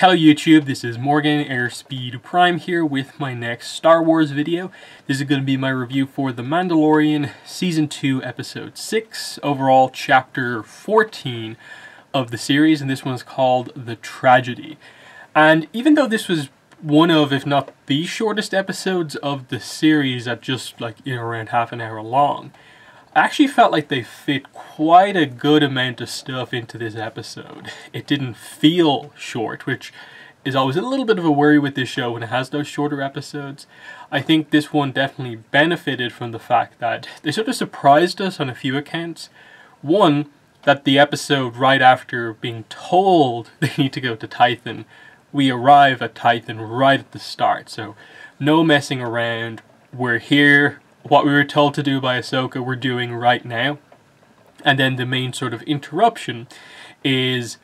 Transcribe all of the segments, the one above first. Hello YouTube, this is Morgan Airspeed Prime here with my next Star Wars video. This is going to be my review for The Mandalorian Season 2 Episode 6, overall Chapter 14 of the series, and this one's called The Tragedy. And even though this was one of, if not the shortest episodes of the series at just like around half an hour long, I actually felt like they fit quite a good amount of stuff into this episode. It didn't feel short, which is always a little bit of a worry with this show when it has those shorter episodes. I think this one definitely benefited from the fact that they sort of surprised us on a few accounts. One, that the episode right after being told they need to go to Tython, we arrive at Tython right at the start, so no messing around, we're here. What we were told to do by Ahsoka, we're doing right now. And then the main sort of interruption is,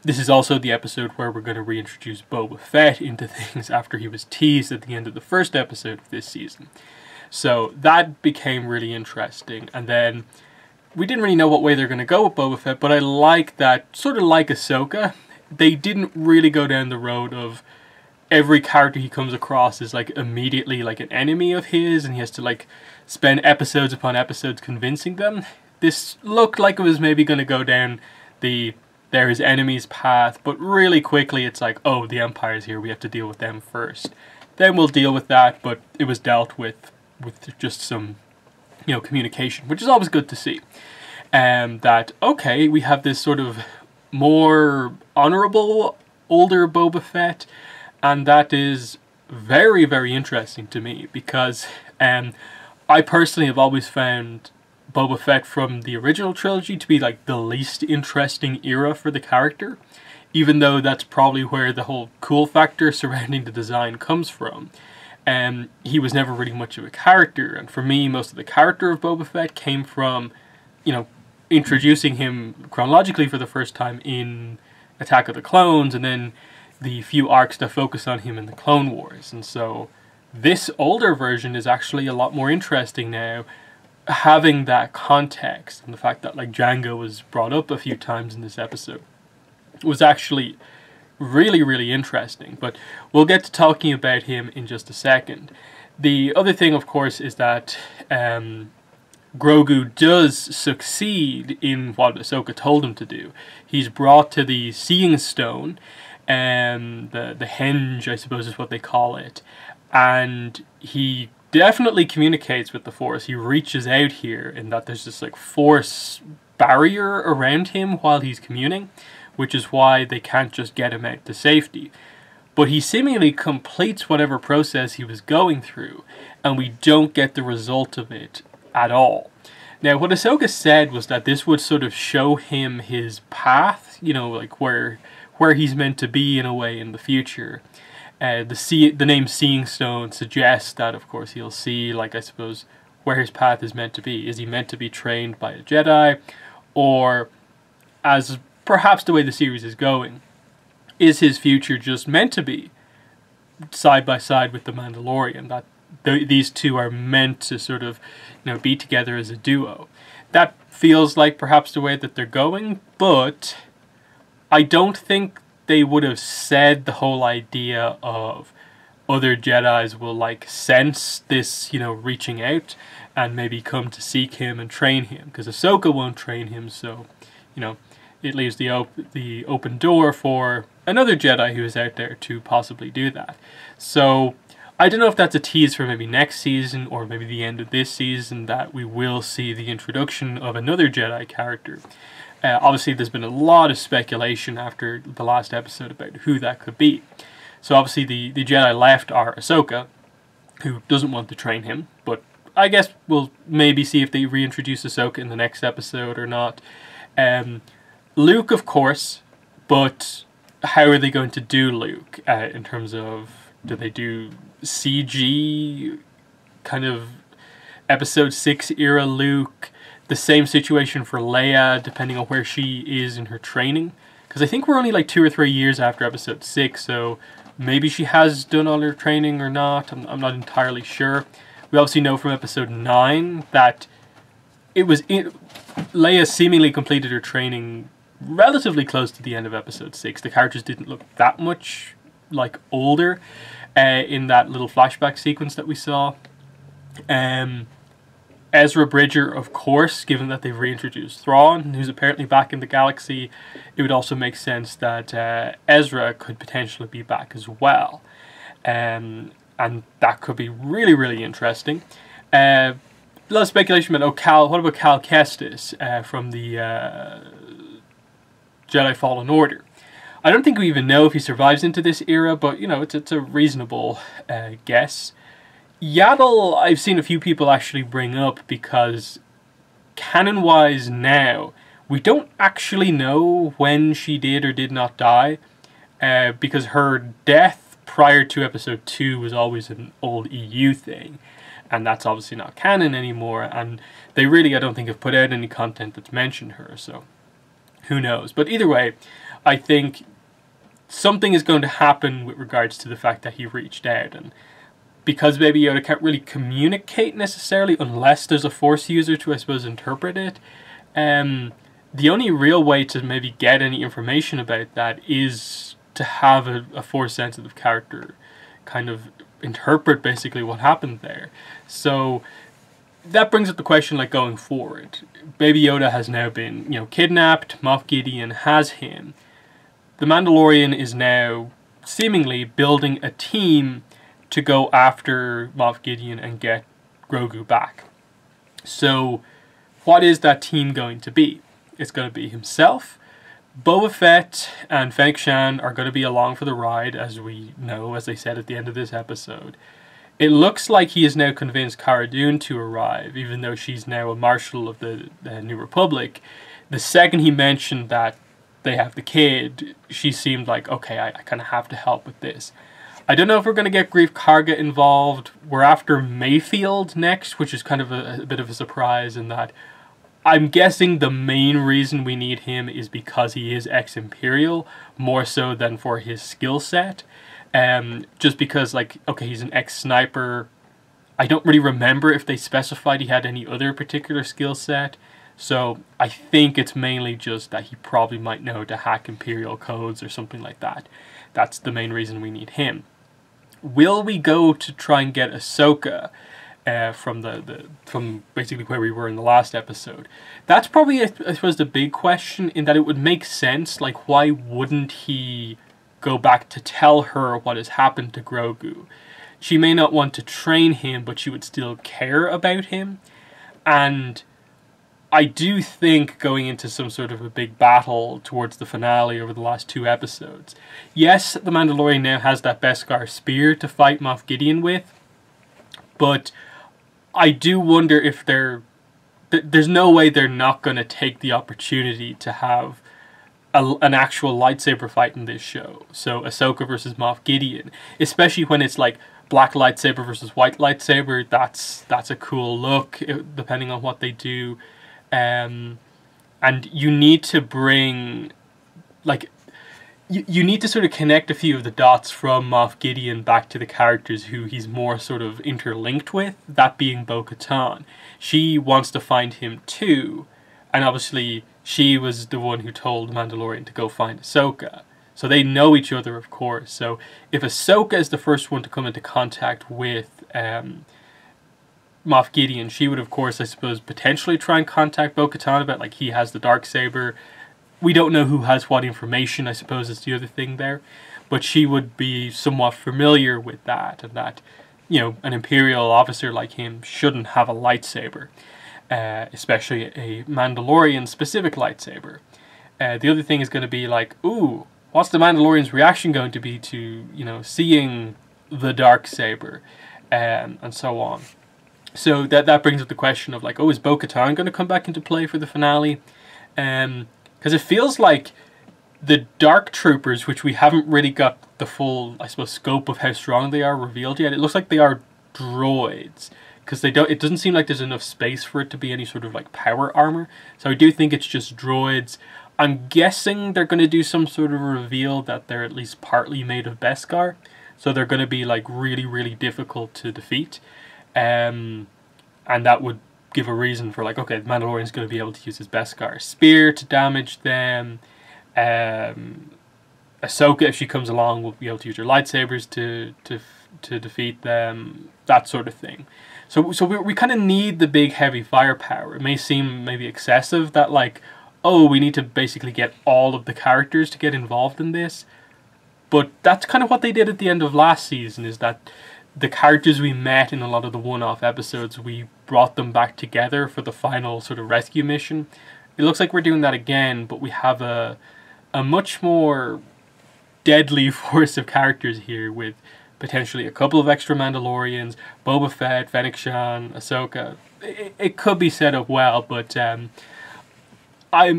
this is also the episode where we're going to reintroduce Boba Fett into things after he was teased at the end of the first episode of this season. So that became really interesting. And then we didn't really know what way they're going to go with Boba Fett, but I like that, sort of like Ahsoka, they didn't really go down the road of every character he comes across is like immediately like an enemy of his and he has to like spend episodes upon episodes convincing them. This looked like it was maybe going to go down the they're his enemies path, but really quickly it's like, oh, the Empire's here, we have to deal with them first. Then we'll deal with that, but it was dealt with just some, you know, communication, which is always good to see. That, okay, we have this sort of more honourable, older Boba Fett. And that is very, very interesting to me because I personally have always found Boba Fett from the original trilogy to be like the least interesting era for the character, even though that's probably where the whole cool factor surrounding the design comes from. He was never really much of a character, and for me, most of the character of Boba Fett came from, you know, introducing him chronologically for the first time in Attack of the Clones, and then the few arcs that focus on him in the Clone Wars. And so this older version is actually a lot more interesting now, having that context, and the fact that like Jango was brought up a few times in this episode was actually really, really interesting. But we'll get to talking about him in just a second. The other thing, of course, is that Grogu does succeed in what Ahsoka told him to do. He's brought to the Seeing Stone, the henge, I suppose is what they call it, and he definitely communicates with the Force. He reaches out here in that there's this like Force barrier around him while he's communing, which is why they can't just get him out to safety. But he seemingly completes whatever process he was going through, and we don't get the result of it at all. Now, what Ahsoka said was that this would sort of show him his path, you know, like where he's meant to be in a way in the future. The name Seeing Stone suggests that, of course, he'll see, like, I suppose, where his path is meant to be. Is he meant to be trained by a Jedi? Or, as perhaps the way the series is going, is his future just meant to be side by side with The Mandalorian? That these two are meant to sort of, you know, be together as a duo. That feels like perhaps the way that they're going, but I don't think they would have said the whole idea of other Jedis will like sense this, you know, reaching out and maybe come to seek him and train him, because Ahsoka won't train him, so, you know, it leaves the open door for another Jedi who is out there to possibly do that. So I don't know if that's a tease for maybe next season or maybe the end of this season, that we will see the introduction of another Jedi character. Obviously, there's been a lot of speculation after the last episode about who that could be. So obviously the Jedi left are Ahsoka, who doesn't want to train him, but I guess we'll maybe see if they reintroduce Ahsoka in the next episode or not. Luke, of course, but how are they going to do Luke in terms of, do they do CG kind of episode 6 era Luke? The same situation for Leia, depending on where she is in her training. Because I think we're only like 2 or 3 years after episode 6, so maybe she has done all her training or not. I'm not entirely sure. We obviously know from episode 9 that Leia seemingly completed her training relatively close to the end of episode 6. The characters didn't look that much like older in that little flashback sequence that we saw. Ezra Bridger, of course, given that they've reintroduced Thrawn, who's apparently back in the galaxy, it would also make sense that Ezra could potentially be back as well. And that could be really, really interesting. A lot of speculation about, oh, Cal, what about Cal Kestis from the Jedi Fallen Order? I don't think we even know if he survives into this era, but, you know, it's a reasonable guess. Yaddle, I've seen a few people actually bring up because canon-wise now, we don't actually know when she did or did not die, because her death prior to episode 2 was always an old EU thing, and that's obviously not canon anymore, and they really, I don't think, have put out any content that's mentioned her, so who knows. But either way, I think something is going to happen with regards to the fact that he reached out, and because Baby Yoda can't really communicate necessarily unless there's a Force user to, I suppose, interpret it. The only real way to maybe get any information about that is to have a Force-sensitive character kind of interpret basically what happened there. So that brings up the question, like, going forward. Baby Yoda has now been, you know, kidnapped. Moff Gideon has him. The Mandalorian is now seemingly building a team to go after Moff Gideon and get Grogu back. So what is that team going to be? It's going to be himself. Boba Fett and Fennec Shand are going to be along for the ride, as we know, as they said at the end of this episode. It looks like he has now convinced Cara Dune to arrive, even though she's now a marshal of the New Republic. The second he mentioned that they have the kid, she seemed like, okay, I kind of have to help with this. I don't know if we're going to get Grief Karga involved. We're after Mayfield next, which is kind of a bit of a surprise in that I'm guessing the main reason we need him is because he is ex-Imperial, more so than for his skill set. Just because, like, okay, he's an ex-sniper. I don't really remember if they specified he had any other particular skill set. So I think it's mainly just that he probably might know to hack Imperial codes or something like that. That's the main reason we need him. Will we go to try and get Ahsoka from basically where we were in the last episode? That's probably, I suppose, the big question, in that it would make sense. Like, why wouldn't he go back to tell her what has happened to Grogu? She may not want to train him, but she would still care about him. And I do think going into some sort of a big battle towards the finale over the last two episodes. Yes, the Mandalorian now has that Beskar spear to fight Moff Gideon with, but I do wonder if there's no way they're not going to take the opportunity to have an actual lightsaber fight in this show. So Ahsoka versus Moff Gideon, especially when it's like black lightsaber versus white lightsaber. That's a cool look, depending on what they do. And you need to bring, like, you need to sort of connect a few of the dots from Moff Gideon back to the characters who he's more sort of interlinked with, that being Bo-Katan. She wants to find him too, and obviously she was the one who told Mandalorian to go find Ahsoka. So they know each other, of course. So if Ahsoka is the first one to come into contact with Moff Gideon, she would, of course, I suppose, potentially try and contact Bo-Katan about, like, he has the Darksaber. We don't know who has what information, I suppose, is the other thing there. But she would be somewhat familiar with that, and that, you know, an Imperial officer like him shouldn't have a lightsaber, especially a Mandalorian-specific lightsaber. The other thing is going to be, like, ooh, what's the Mandalorian's reaction going to be to, you know, seeing the Darksaber, and so on. So that brings up the question of, like, oh, is Bo-Katan going to come back into play for the finale? Because it feels like the dark troopers, which we haven't really got the full, I suppose, scope of how strong they are revealed yet, it looks like they are droids, because it doesn't seem like there's enough space for it to be any sort of, like, power armor. So I do think it's just droids. I'm guessing they're going to do some sort of reveal that they're at least partly made of Beskar, so they're going to be, like, really, really difficult to defeat. And that would give a reason for, like, okay, the Mandalorian's going to be able to use his Beskar spear to damage them. Ahsoka, if she comes along, will be able to use her lightsabers to defeat them, that sort of thing. So we kind of need the big heavy firepower. It may seem maybe excessive that, like, oh, we need to basically get all of the characters to get involved in this, but that's kind of what they did at the end of last season, is that the characters we met in a lot of the one-off episodes, we brought them back together for the final sort of rescue mission. It looks like we're doing that again, but we have a much more deadly force of characters here, with potentially a couple of extra Mandalorians, Boba Fett, Fennec Shand, Ahsoka. It could be set up well, but I'm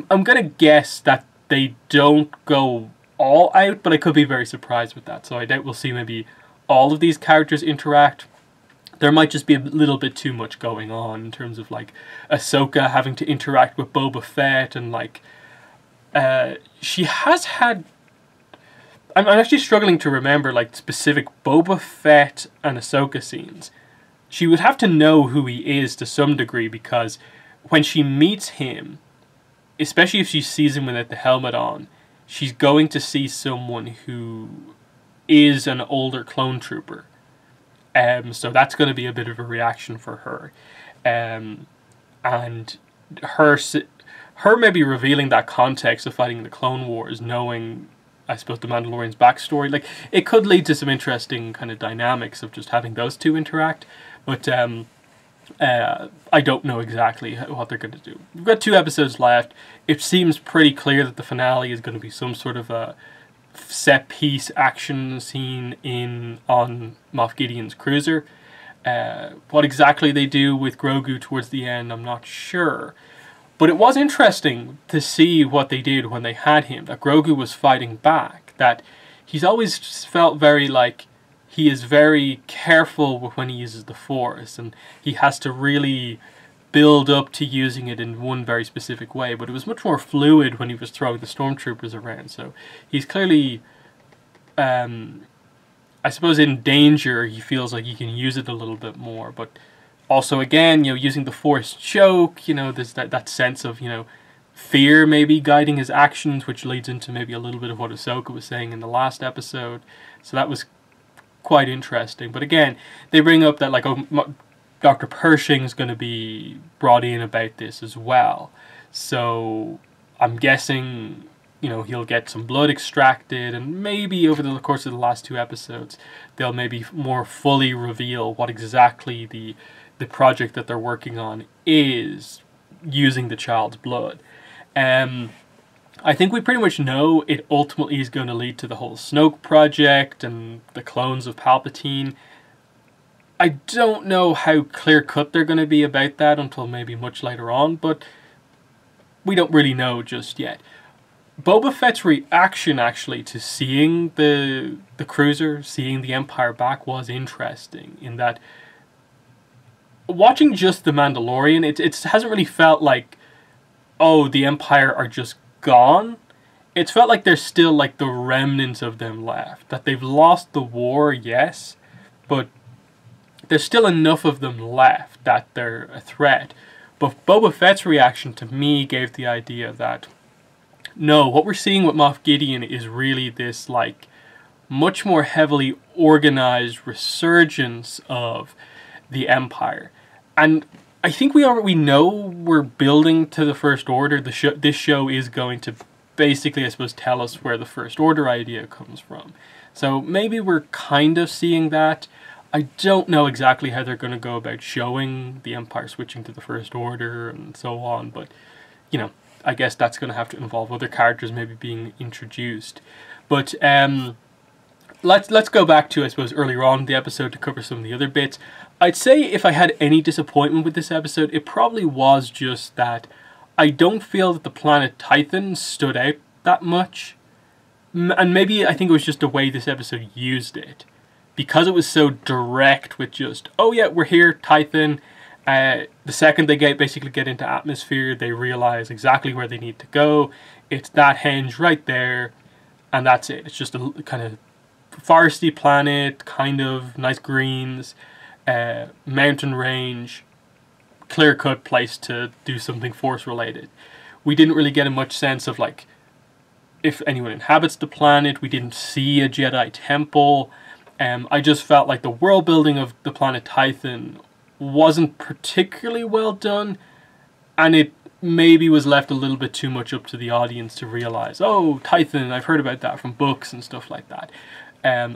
gonna guess that they don't go all out, but I could be very surprised with that. So I doubt we'll see maybe all of these characters interact. There might just be a little bit too much going on in terms of, like, Ahsoka having to interact with Boba Fett, and, like, she has had... I'm actually struggling to remember, like, specific Boba Fett and Ahsoka scenes. She would have to know who he is to some degree, because when she meets him, especially if she sees him without the helmet on, she's going to see someone who is an older clone trooper. So that's going to be a bit of a reaction for her. And her maybe revealing that context of fighting the Clone Wars, knowing, I suppose, the Mandalorian's backstory, like, it could lead to some interesting kind of dynamics of just having those two interact. But I don't know exactly what they're going to do. We've got 2 episodes left. It seems pretty clear that the finale is going to be some sort of a set piece action scene on Moff Gideon's cruiser. What exactly they do with Grogu towards the end, I'm not sure, but it was interesting to see what they did when they had him, that Grogu was fighting back, that he's always just felt very, like, he is very careful when he uses the Force, and he has to really build up to using it in one very specific way, but it was much more fluid when he was throwing the stormtroopers around. So he's clearly, I suppose, in danger. He feels like he can use it a little bit more, but also, again, you know, using the Force choke, you know, there's that sense of, you know, fear maybe guiding his actions, which leads into maybe a little bit of what Ahsoka was saying in the last episode. So that was quite interesting. But again, they bring up that, like, oh, Dr. Pershing's going to be brought in about this as well. So I'm guessing, you know, he'll get some blood extracted, and maybe over the course of the last 2 episodes, they'll maybe more fully reveal what exactly the project that they're working on is, using the child's blood. I think we pretty much know it ultimately is going to lead to the whole Snoke project and the clones of Palpatine. I don't know how clear-cut they're going to be about that until maybe much later on, but we don't really know just yet. Boba Fett's reaction, actually, to seeing the cruiser, seeing the Empire back, was interesting, in that watching just The Mandalorian, it hasn't really felt like, oh, the Empire are just gone. It's felt like there's still, like, the remnants of them left, that they've lost the war, yes, but there's still enough of them left that they're a threat. But Boba Fett's reaction to me gave the idea that, no, what we're seeing with Moff Gideon is really this, like, much more heavily organized resurgence of the Empire. And I think we know we're building to the First Order. This show is going to basically, I suppose, tell us where the First Order idea comes from. So maybe we're kind of seeing that. I don't know exactly how they're going to go about showing the Empire switching to the First Order and so on, but, you know, I guess that's going to have to involve other characters maybe being introduced. But let's go back to, I suppose, earlier on in the episode to cover some of the other bits. I'd say if I had any disappointment with this episode, it probably was just that I don't feel that the planet Tython stood out that much. And maybe I think it was just the way this episode used it, because it was so direct with just, oh yeah, we're here, Tython. The second they basically get into atmosphere, they realize exactly where they need to go. It's that hinge right there, and that's it. It's just a kind of foresty planet, kind of nice greens, mountain range, clear-cut place to do something Force-related. We didn't really get a much sense of, like, if anyone inhabits the planet. We didn't see a Jedi temple. I just felt like the world building of the planet Tython wasn't particularly well done, and it maybe was left a little bit too much up to the audience to realize, oh, Tython, I've heard about that from books and stuff like that.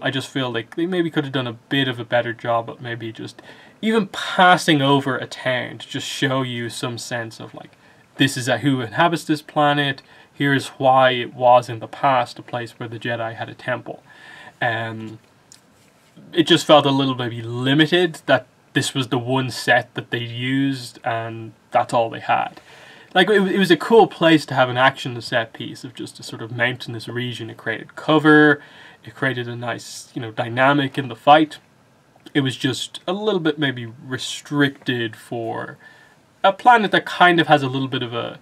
I just feel like they maybe could have done a bit of a better job at maybe just even passing over a town to just show you some sense of like, this is who inhabits this planet, here's why it was in the past a place where the Jedi had a temple. It just felt a little maybe limited that this was the one set that they used and that's all they had. Like, it was a cool place to have an action set piece of just a sort of mountainous region. It created cover, it created a nice, you know, dynamic in the fight. It was just a little bit maybe restricted for a planet that kind of has a little bit of a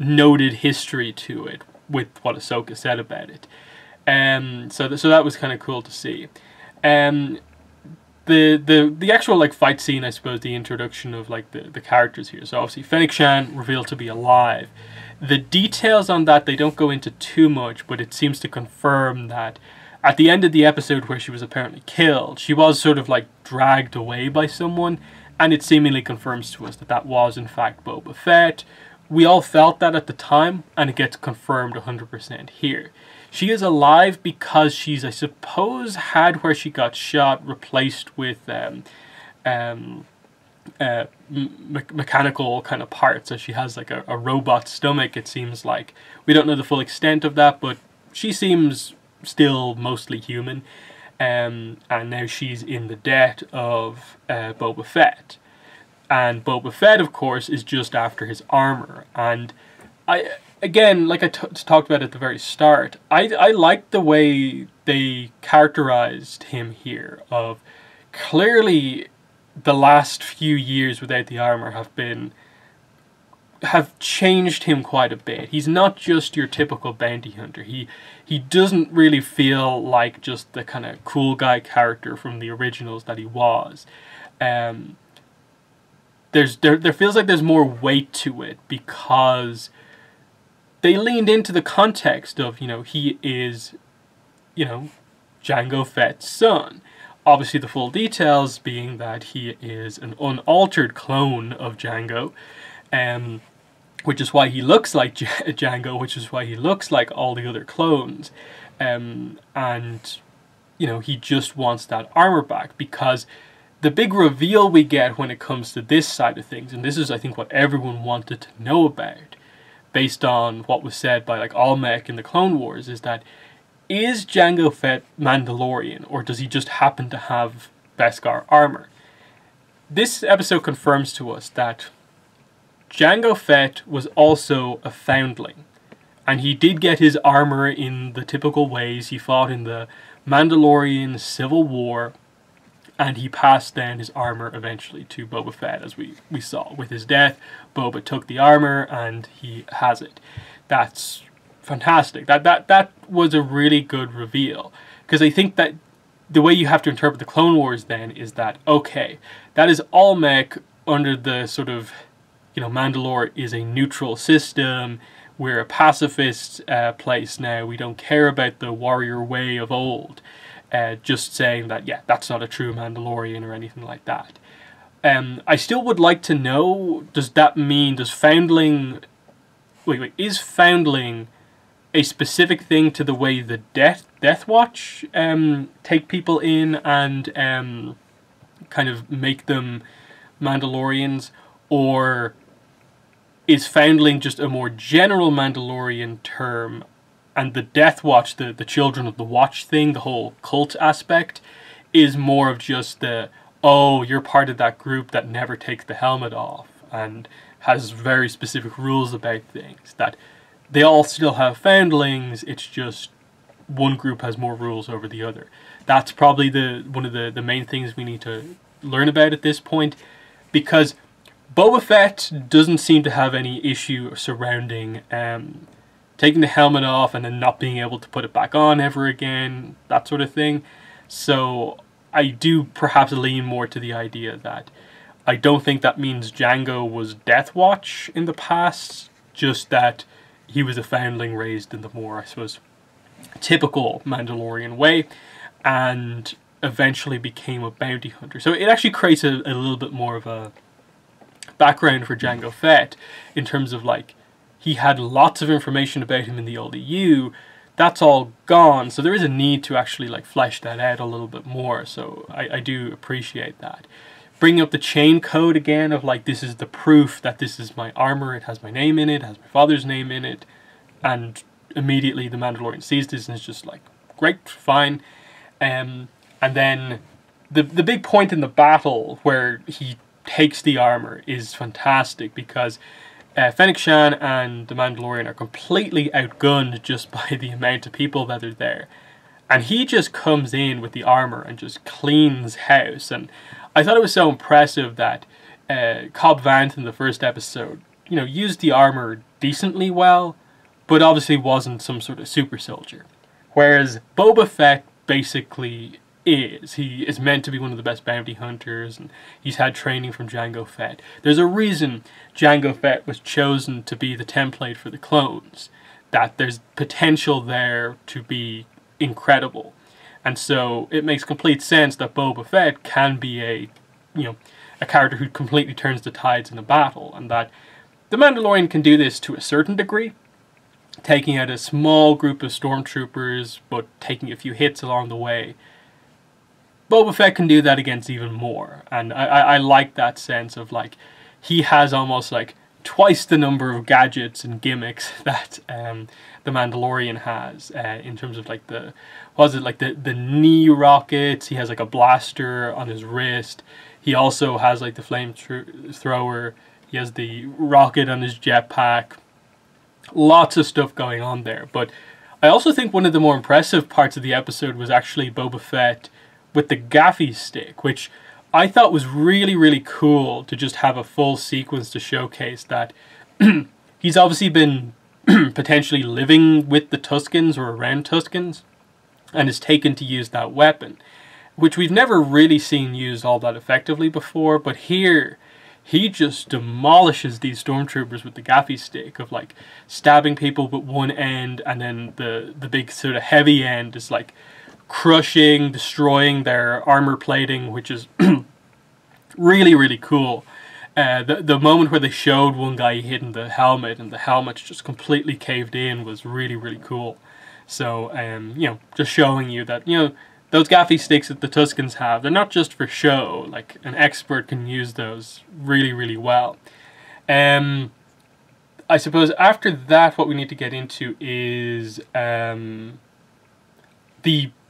noted history to it with what Ahsoka said about it. So that was kind of cool to see. The actual like fight scene, I suppose, the introduction of like the characters here. So obviously Fennec Shand revealed to be alive. The details on that, they don't go into too much, but it seems to confirm that at the end of the episode where she was apparently killed, she was sort of like dragged away by someone, and it seemingly confirms to us that that was in fact Boba Fett. We all felt that at the time, and it gets confirmed 100% here. She is alive because she's, I suppose, had where she got shot replaced with mechanical kind of parts. So she has like a robot stomach, it seems like. We don't know the full extent of that, but she seems still mostly human. And now she's in the debt of Boba Fett. And Boba Fett, of course, is just after his armor. And I... Again, like I talked about at the very start, I liked the way they characterized him here. Of clearly, the last few years without the armor have changed him quite a bit. He's not just your typical bounty hunter. He doesn't really feel like just the kind of cool guy character from the originals that he was. There feels like there's more weight to it because they leaned into the context of, you know, he is, you know, Jango Fett's son. Obviously the full details being that he is an unaltered clone of Jango, which is why he looks like Jango, which is why he looks like all the other clones. And, you know, he just wants that armor back because the big reveal we get when it comes to this side of things, and this is, I think, what everyone wanted to know about, based on what was said by like Almec in the Clone Wars, is that is Jango Fett Mandalorian, or does he just happen to have Beskar armor? This episode confirms to us that Jango Fett was also a foundling, and he did get his armor in the typical ways. He fought in the Mandalorian Civil War, and he passed down his armor eventually to Boba Fett, as we saw. With his death, Boba took the armor and he has it. That's fantastic. That was a really good reveal. Because I think that the way you have to interpret the Clone Wars then is that, okay, that is Almec under the sort of, you know, Mandalore is a neutral system. We're a pacifist place now. We don't care about the warrior way of old. Just saying that, yeah, that's not a true Mandalorian or anything like that. I still would like to know, does that mean, does foundling... Wait, is foundling a specific thing to the way the Death Watch take people in and kind of make them Mandalorians? Or is foundling just a more general Mandalorian term? And the Death Watch, the Children of the Watch thing, the whole cult aspect, is more of just the, oh, you're part of that group that never takes the helmet off and has very specific rules about things. That they all still have foundlings, it's just one group has more rules over the other. That's probably one of the main things we need to learn about at this point, because Boba Fett doesn't seem to have any issue surrounding... taking the helmet off and then not being able to put it back on ever again, that sort of thing. So I do perhaps lean more to the idea that I don't think that means Jango was Death Watch in the past, just that he was a foundling raised in the more, I suppose, typical Mandalorian way, and eventually became a bounty hunter. So it actually creates a little bit more of a background for Jango Fett in terms of, like, he had lots of information about him in the old EU. That's all gone, so there is a need to actually, like, flesh that out a little bit more, so I do appreciate that. Bringing up the chain code again of, like, this is the proof that this is my armor, it has my name in it, it has my father's name in it, and immediately the Mandalorian sees this and is just like, great, fine. And then the big point in the battle where he takes the armor is fantastic, because Fennec Shand and the Mandalorian are completely outgunned just by the amount of people that are there. And he just comes in with the armor and just cleans house. And I thought it was so impressive that Cobb Vanth in the first episode, you know, used the armor decently well, but obviously wasn't some sort of super soldier. Whereas Boba Fett basically is. He is meant to be one of the best bounty hunters, and he's had training from Jango Fett. There's a reason Jango Fett was chosen to be the template for the clones, that there's potential there to be incredible. And so it makes complete sense that Boba Fett can be a, you know, a character who completely turns the tides in a battle, and that the Mandalorian can do this to a certain degree, taking out a small group of stormtroopers but taking a few hits along the way. Boba Fett can do that against even more, and I like that sense of, like, he has almost like twice the number of gadgets and gimmicks that the Mandalorian has, in terms of, like, the knee rockets. He has like a blaster on his wrist. He also has like the flamethrower. He has the rocket on his jetpack. Lots of stuff going on there. But I also think one of the more impressive parts of the episode was actually Boba Fett with the gaffi stick, which I thought was really, really cool to just have a full sequence to showcase that he's obviously been potentially living with the Tuskens or around Tuskens, and is taken to use that weapon, which we've never really seen used all that effectively before. But here, he just demolishes these stormtroopers with the gaffi stick, of like stabbing people with one end, and then the big sort of heavy end is like crushing, destroying their armor plating, which is really, really cool. The moment where they showed one guy hitting the helmet and the helmet just completely caved in was really, really cool. So, you know, just showing you that, you know, those gaffi sticks that the Tuskens have, they're not just for show. Like, an expert can use those really, really well. I suppose after that, what we need to get into is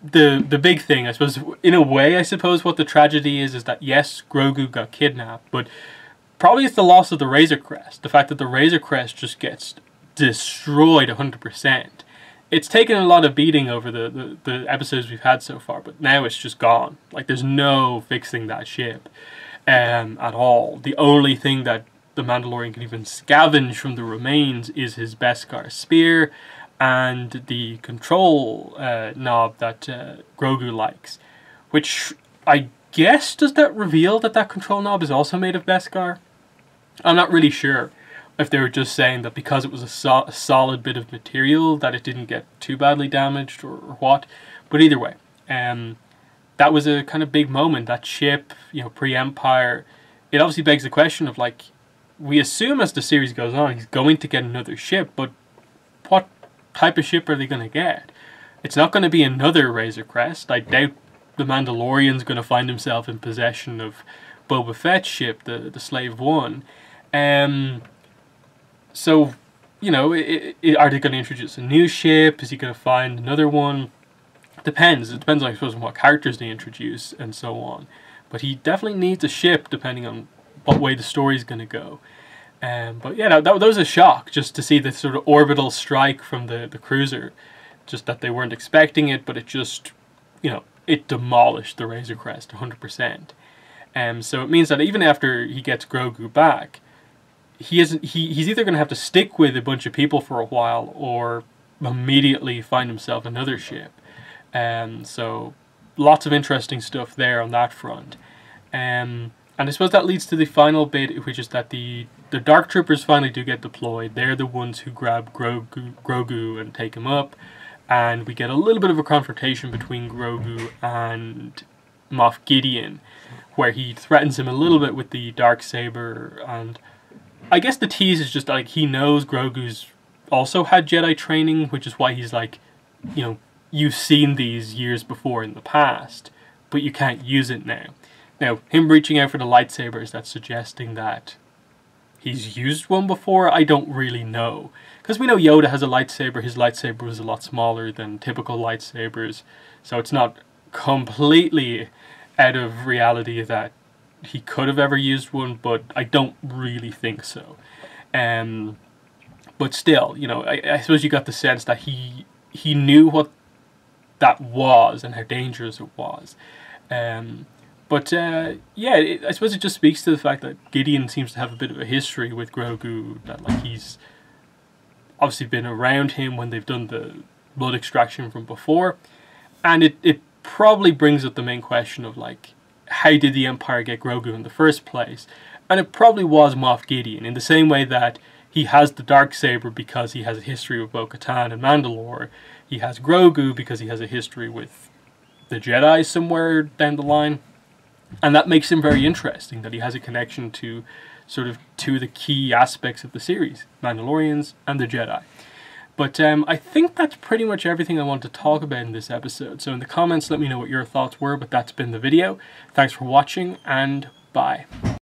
the big thing, I suppose. In a way, I suppose what the tragedy is that, yes, Grogu got kidnapped, but probably it's the loss of the Razor Crest. The fact that the Razor Crest just gets destroyed 100%. It's taken a lot of beating over the episodes we've had so far, but now it's just gone. Like, there's no fixing that ship at all. The only thing that the Mandalorian can even scavenge from the remains is his Beskar spear and the control knob that Grogu likes. Which, I guess, does that reveal that that control knob is also made of Beskar? I'm not really sure. If they were just saying that because it was a solid bit of material that it didn't get too badly damaged, or what. But either way, that was a kind of big moment. That ship, you know, pre-Empire, it obviously begs the question of, like, we assume as the series goes on he's going to get another ship, but what type of ship are they going to get? It's not going to be another Razor Crest. I doubt the Mandalorian's going to find himself in possession of Boba Fett's ship, the Slave One. So, you know, are they going to introduce a new ship? Is he going to find another one? Depends. It depends, I suppose, on what characters they introduce and so on. But he definitely needs a ship, depending on what way the story's going to go. But yeah, that was a shock, just to see the sort of orbital strike from the cruiser. Just that they weren't expecting it, but it just, you know, it demolished the Razor Crest 100%. So it means that even after he gets Grogu back, he's either going to have to stick with a bunch of people for a while, or immediately find himself another ship. So lots of interesting stuff there on that front. And I suppose that leads to the final bit, which is that the the dark troopers finally do get deployed. They're the ones who grab Grogu and take him up, and we get a little bit of a confrontation between Grogu and Moff Gideon, where he threatens him a little bit with the Darksaber, and I guess the tease is just like he knows Grogu's also had Jedi training, which is why he's like, you know, you've seen these years before in the past, but you can't use it now. Now, him reaching out for the lightsaber, is that suggesting that he's used one before? I don't really know. Because we know Yoda has a lightsaber. His lightsaber was a lot smaller than typical lightsabers. So it's not completely out of reality that he could have ever used one, but I don't really think so. But still, you know, I suppose you got the sense that he knew what that was and how dangerous it was. But I suppose it just speaks to the fact that Gideon seems to have a bit of a history with Grogu, that like he's obviously been around him when they've done the blood extraction from before, and it probably brings up the main question of like, how did the Empire get Grogu in the first place? And it probably was Moff Gideon, in the same way that he has the Darksaber because he has a history with Bo-Katan and Mandalore. He has Grogu because he has a history with the Jedi somewhere down the line. And that makes him very interesting, that he has a connection to sort of two of the key aspects of the series, Mandalorians and the Jedi. But I think that's pretty much everything I want to talk about in this episode. So in the comments, let me know what your thoughts were, but that's been the video. Thanks for watching, and bye.